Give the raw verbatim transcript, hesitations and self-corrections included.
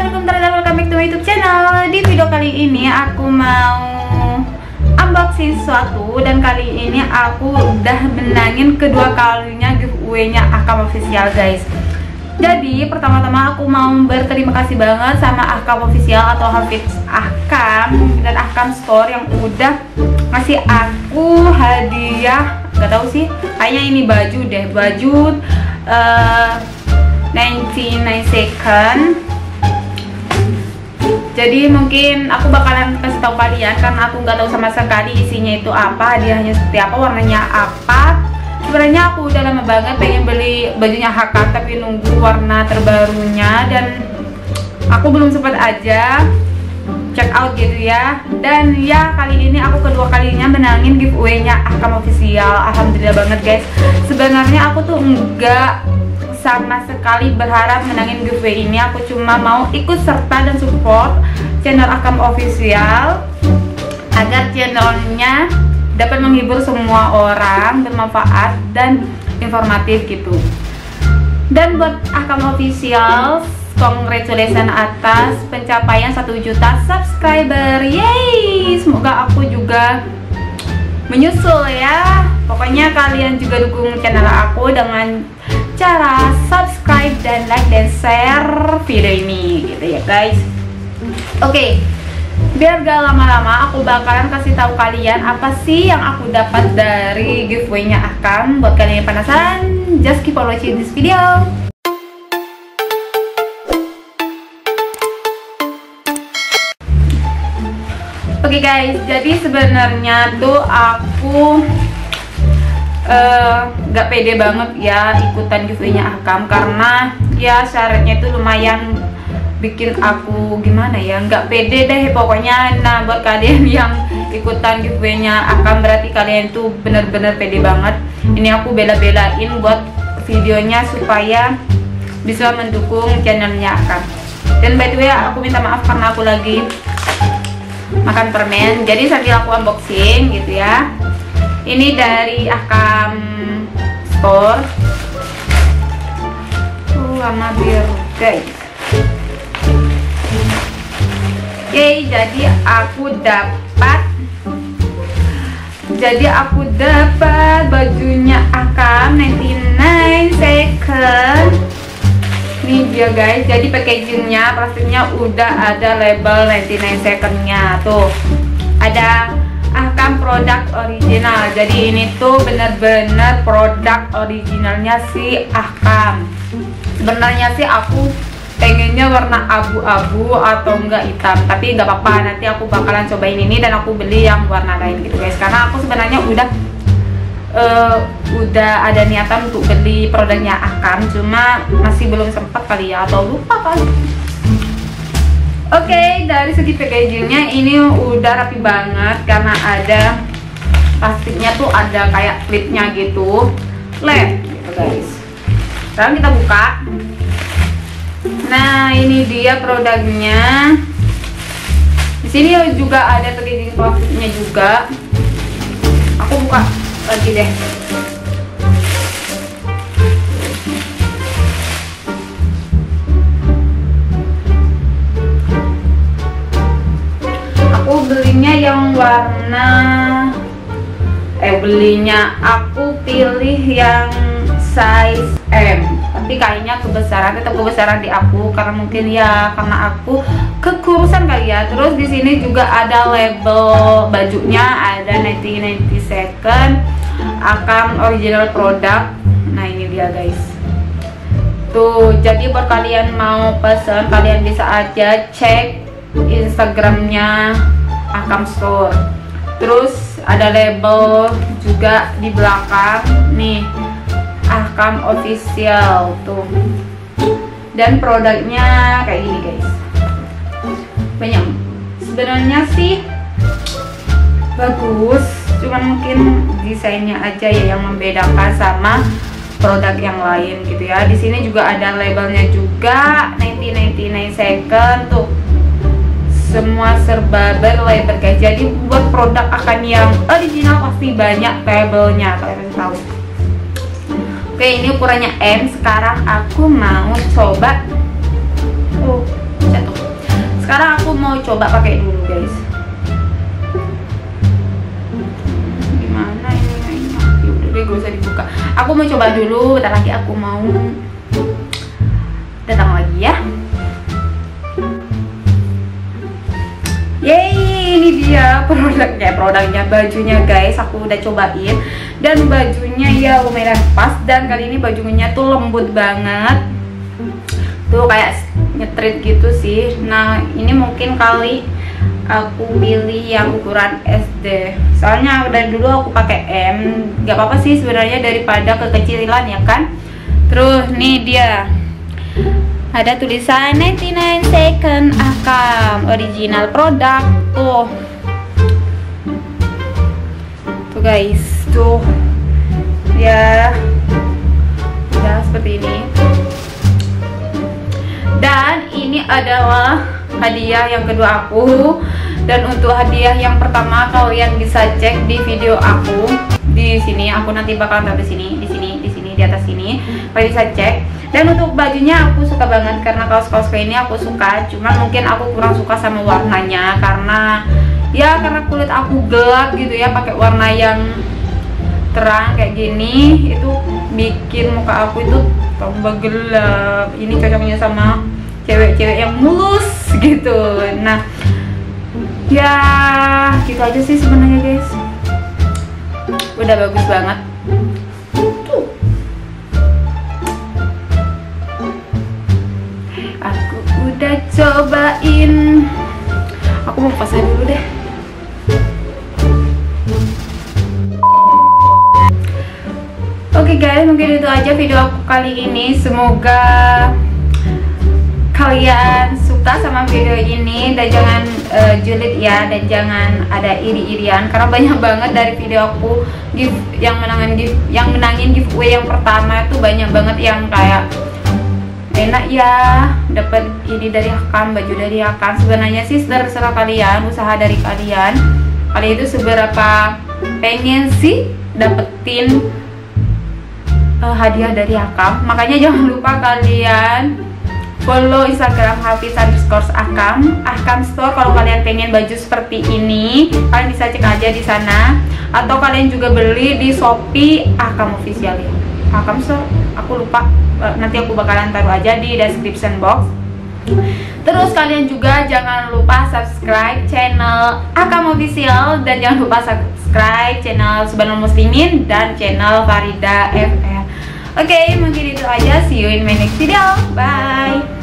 Assalamualaikum warahmatullahi wabarakatuh. Welcome back to my YouTube channel. Di video kali ini aku mau unboxing sesuatu, dan kali ini aku udah menangin kedua kalinya giveaway-nya Ahkam Official, guys. Jadi pertama-tama aku mau berterima kasih banget sama Ahkam Official atau Hafiz Ahkam dan Ahkam Store yang udah ngasih aku hadiah. Gak tau sih, kayaknya ini baju deh, baju uh, sembilan puluh sembilan second. Jadi mungkin aku bakalan kasih tahu kalian karena aku nggak tahu sama sekali isinya itu apa, hadiahnya seperti apa, warnanya apa. Sebenarnya aku udah lama banget pengen beli bajunya H K tapi nunggu warna terbarunya, dan aku belum sempat aja check out gitu ya. Dan ya, kali ini aku kedua kalinya menangin giveaway-nya Ahkam Official. Alhamdulillah banget, guys. Sebenarnya aku tuh enggak sama sekali berharap menangin giveaway ini. Aku cuma mau ikut serta dan support channel Ahkam Official agar channelnya dapat menghibur semua orang, bermanfaat dan informatif gitu. Dan buat Ahkam Official, congratulations atas pencapaian satu juta subscriber. Yeay, semoga aku juga menyusul ya. Pokoknya kalian juga dukung channel aku dengan cara subscribe dan like dan share video ini gitu ya, guys. Oke, okay, biar gak lama-lama aku bakalan kasih tahu kalian apa sih yang aku dapat dari giveaway-nya Ahkam. Buat kalian yang penasaran, just keep on watching this video. Oke, okay guys, jadi sebenarnya tuh aku nggak uh, pede banget ya ikutan giveaway-nya Ahkam, karena ya syaratnya itu lumayan bikin aku gimana ya, nggak pede deh pokoknya. Nah, buat kalian yang ikutan giveaway-nya Ahkam, berarti kalian tuh bener-bener pede banget. Ini aku bela-belain buat videonya supaya bisa mendukung channelnya Ahkam. Dan by the way, aku minta maaf karena aku lagi makan permen, jadi sambil aku unboxing gitu ya. Ini dari Ahkam Store, uh, warna biru, guys. Oke, jadi aku dapat jadi aku dapat bajunya Ahkam sembilan puluh sembilan second. Ini dia, guys. Jadi packagingnya, plastiknya udah ada label sembilan puluh sembilan secondnya tuh. Ada Ahkam produk original. Jadi ini tuh bener-bener produk originalnya si Ahkam. Sebenarnya sih aku pengennya warna abu-abu atau enggak hitam, tapi nggak apa-apa, nanti aku bakalan cobain ini dan aku beli yang warna lain gitu, guys. Karena aku sebenarnya udah uh, udah ada niatan untuk beli produknya Ahkam, cuma masih belum sempat kali ya, atau lupa kali. Oke, okay, dari segi packagingnya ini udah rapi banget karena ada plastiknya tuh, ada kayak clipnya gitu, lem gitu, guys. Sekarang kita buka. Nah, ini dia produknya. Di sini juga ada packaging plastiknya juga. Aku buka lagi deh. Belinya yang warna eh belinya aku pilih yang size M, tapi kayaknya kebesaran tetap kebesaran di aku, karena mungkin ya karena aku kekurusan kali ya. Terus di sini juga ada label bajunya, ada sembilan puluh sembilan second Ahkam original product. Nah, ini dia, guys. Tuh, jadi buat kalian mau pesan, kalian bisa aja cek Instagramnya Ahkam Store. Terus ada label juga di belakang nih, Ahkam Official tuh. Dan produknya kayak gini, guys. Banyak. Sebenarnya sih bagus, cuman mungkin desainnya aja ya yang membedakan sama produk yang lain gitu ya. Di sini juga ada labelnya juga, sembilan puluh sembilan second tuh. Semua serba berlabel, guys. Jadi buat produk Ahkam yang original pasti banyak labelnya, kalian tahu. Oke, ini ukurannya M. Sekarang aku mau coba. Oh, jatuh. coba pakai dulu guys. Gimana ini? Ya udah deh, gak usah dibuka. Aku mau coba dulu, bentar lagi aku mau datang lagi ya. Yeay, ini dia produknya, produknya bajunya guys. Aku udah cobain dan bajunya ya lumayan pas, dan kali ini bajunya tuh lembut banget. Tuh kayak nyetrit gitu sih. Nah, ini mungkin kali aku pilih yang ukuran S D. Soalnya dari dulu aku pakai M. Gak apa-apa sih sebenarnya daripada kekecilan ya kan. Terus nih dia. Ada tulisan ninety-nine second Ahkam original produk. Tuh Tuh guys, tuh ya, ya seperti ini. Dan ini adalah hadiah yang kedua aku. Dan untuk hadiah yang pertama kalian bisa cek di video aku. Di sini aku nanti bakal taruh di sini, di sini, di sini, di atas sini. Kalian bisa cek. Dan untuk bajunya aku suka banget karena kaos-kaos kayak ini aku suka, cuman mungkin aku kurang suka sama warnanya karena ya karena kulit aku gelap gitu ya, pakai warna yang terang kayak gini itu bikin muka aku itu tambah gelap. Ini cocoknya sama cewek-cewek yang mulus gitu. Nah, ya gitu aja sih sebenarnya guys. Udah bagus banget. Udah cobain, aku mau pasang dulu deh. Oke guys, mungkin itu aja video aku kali ini. Semoga kalian suka sama video ini dan jangan uh, julid ya, dan jangan ada iri-irian karena banyak banget dari video aku give yang menangin give, yang menangin giveaway yang pertama itu banyak banget yang kayak enak ya, dapat ini dari Ahkam, baju dari Ahkam. Sebenarnya sih terserah kalian, usaha dari kalian. Kalian itu seberapa pengen sih dapetin uh, hadiah dari Ahkam. Makanya jangan lupa kalian follow Instagram Hafiz underscore Ahkam, Ahkam Store. Kalau kalian pengen baju seperti ini, kalian bisa cek aja di sana. Atau kalian juga beli di Shopee Ahkam Official ya. Ahkam Store, aku lupa, nanti aku bakalan taruh aja di description box. Terus kalian juga jangan lupa subscribe channel Ahkam Official, dan jangan lupa subscribe channel Syubbanul Muslimin dan channel Farida F R. Oke, mungkin itu aja. See you in my next video. Bye.